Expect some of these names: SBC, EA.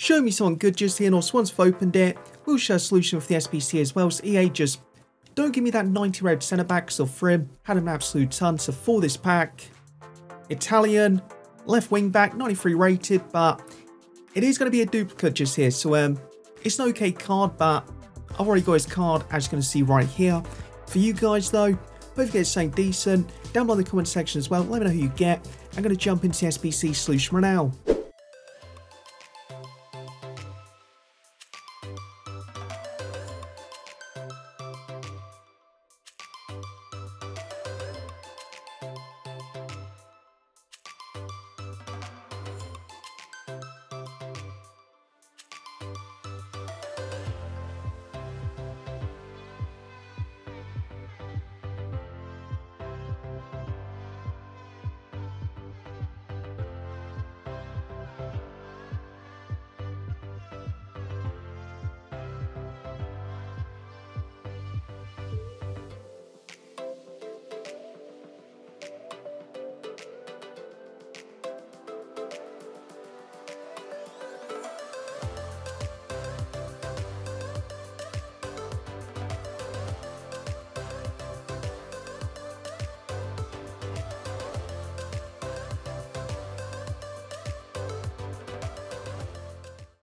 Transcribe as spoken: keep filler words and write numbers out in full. Show me someone good just here, and also once I've opened it, we'll share a solution with the S B C as well. So E A, just don't give me that ninety rated centre back. So for him, had him an absolute ton. So for this pack, Italian, left wing back, ninety-three rated, but it is going to be a duplicate just here. So um, it's an okay card, but I've already got his card, as you're going to see right here. For you guys though, hope you get something decent. Down below in the comment section as well, let me know who you get. I'm going to jump into the S B C solution right now.